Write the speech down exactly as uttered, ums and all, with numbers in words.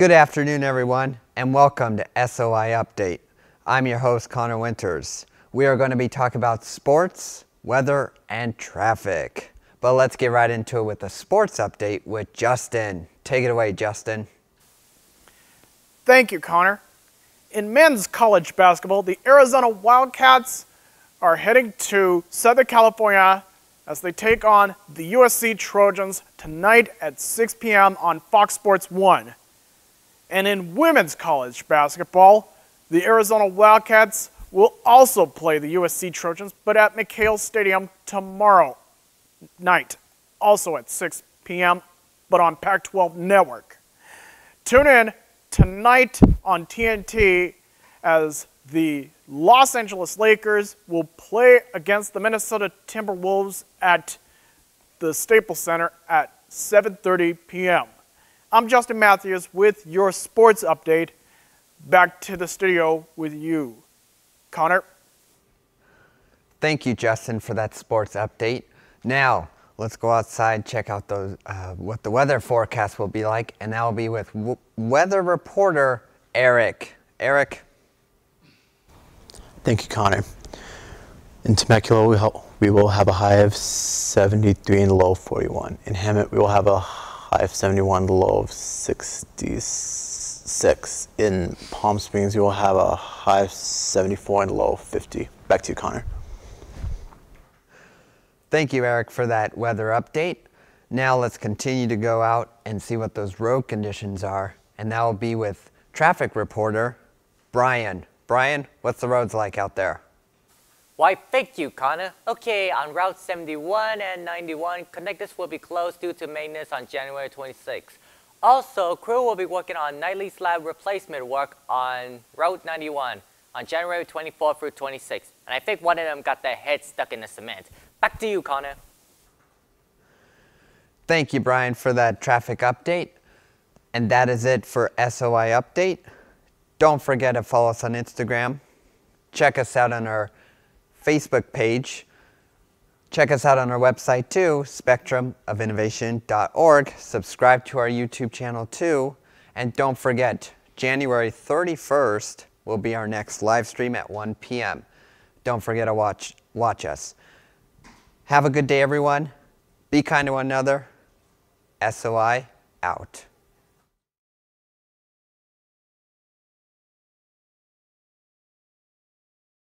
Good afternoon, everyone, and welcome to S O I Update. I'm your host, Connor Winters. We are going to be talking about sports, weather, and traffic. But let's get right into it with a sports update with Justin. Take it away, Justin. Thank you, Connor. In men's college basketball, the Arizona Wildcats are heading to Southern California as they take on the U S C Trojans tonight at six p m on Fox Sports one. And in women's college basketball, the Arizona Wildcats will also play the U S C Trojans, but at McKale Stadium tomorrow night, also at six p m, but on Pac twelve Network. Tune in tonight on T N T as the Los Angeles Lakers will play against the Minnesota Timberwolves at the Staples Center at seven thirty p m I'm Justin Matthews with your sports update. Back to the studio with you, Connor. Thank you, Justin, for that sports update. Now, let's go outside, check out those, uh, what the weather forecast will be like, and that will be with w weather reporter Eric. Eric. Thank you, Connor. In Temecula, we, we will have a high of seventy-three and a low of forty-one. In Hemet, we will have a high of seventy-one, low of sixty-six. In Palm Springs, you will have a high of seventy-four and low of fifty. Back to you, Connor. Thank you, Eric, for that weather update. Now let's continue to go out and see what those road conditions are. And that will be with traffic reporter Brian. Brian, what's the roads like out there? Why, thank you, Connor. Okay, on Route seventy-one and ninety-one, connectors will be closed due to maintenance on January twenty-sixth. Also, crew will be working on nightly slab replacement work on Route ninety-one on January twenty-fourth through twenty-sixth. And I think one of them got their head stuck in the cement. Back to you, Connor. Thank you, Brian, for that traffic update. And that is it for S O I Update. Don't forget to follow us on Instagram. Check us out on our Facebook page. Check us out on our website too, spectrum of innovation dot org. Subscribe to our YouTube channel too. And don't forget, January thirty-first will be our next live stream at one p m Don't forget to watch, watch us. Have a good day, everyone. Be kind to one another. S O I out.